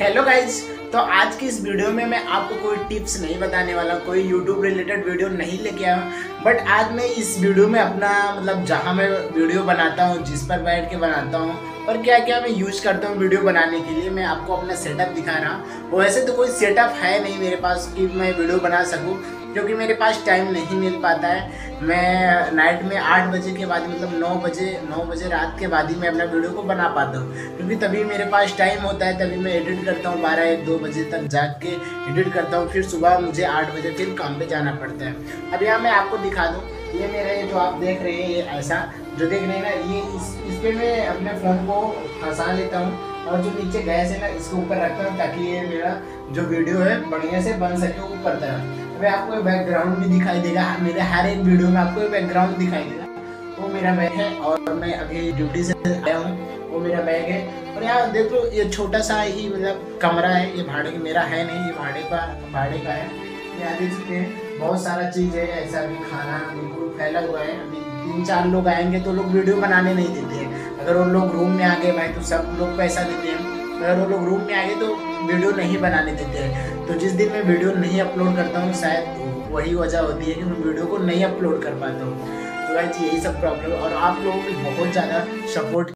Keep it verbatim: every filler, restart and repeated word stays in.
Hello guys, तो आज की इस वीडियो में मैं आपको कोई टिप्स नहीं बताने वाला, कोई यूट्यूब रिलेटेड वीडियो नहीं लेके आया। बट आज मैं इस वीडियो में अपना मतलब जहाँ मैं वीडियो बनाता हूँ, जिस पर बैठ के बनाता हूँ और क्या क्या मैं यूज़ करता हूँ वीडियो बनाने के लिए, मैं आपको अपना सेटअप दिखा रहा हूँ। वैसे तो कोई सेटअप है नहीं मेरे पास कि मैं वीडियो बना सकूँ, क्योंकि मेरे पास टाइम नहीं मिल पाता है। मैं नाइट में आठ बजे के बाद मतलब नौ बजे नौ बजे रात के बाद ही मैं अपना वीडियो को बना पाता हूँ, क्योंकि तभी मेरे पास टाइम होता है, तभी मैं एडिट करता हूँ। बारह एक दो बजे तक जाग के एडिट करता हूँ, फिर सुबह मुझे आठ बजे फिर काम पे जाना पड़ता है। अब यहाँ मैं आपको दिखा दूँ, ये मेरे जो आप देख रहे हैं, ये ऐसा जो देख रहे हैं ना, ये इस, इस पर मैं अपने फ़ोन को फंसा लेता हूँ और जो नीचे गैस है ना, इसको ऊपर रखता हूँ ताकि ये मेरा जो वीडियो है बढ़िया से बन सके ऊपर तरफ। अभी आपको बैकग्राउंड भी दिखाई देगा, मेरे हर एक वीडियो में आपको बैकग्राउंड दिखाई देगा। वो मेरा बैग है और मैं अभी ड्यूटी से आया हूँ, वो मेरा बैग है। और यहाँ देख लो, ये छोटा सा ही मतलब कमरा है, ये भाड़े मेरा है नहीं, ये भाड़े का भाड़े का है। यहाँ देख सकते हैं बहुत सारा चीज़ है, ऐसा भी खाना बिल्कुल फैला हुआ है। अभी तीन चार लोग आएंगे तो लोग वीडियो बनाने नहीं देते हैं। अगर वो लोग रूम में आ गए भाई तो सब लोग पैसा देते हैं, अगर वो लोग रूम में आ गए तो वीडियो नहीं बनाने देते हैं। तो जिस दिन मैं वीडियो नहीं अपलोड करता हूँ, शायद वही वजह होती है कि मैं वीडियो को नहीं अपलोड कर पाता हूँ। तो भाई यही सब प्रॉब्लम, और आप लोगों की बहुत ज़्यादा सपोर्ट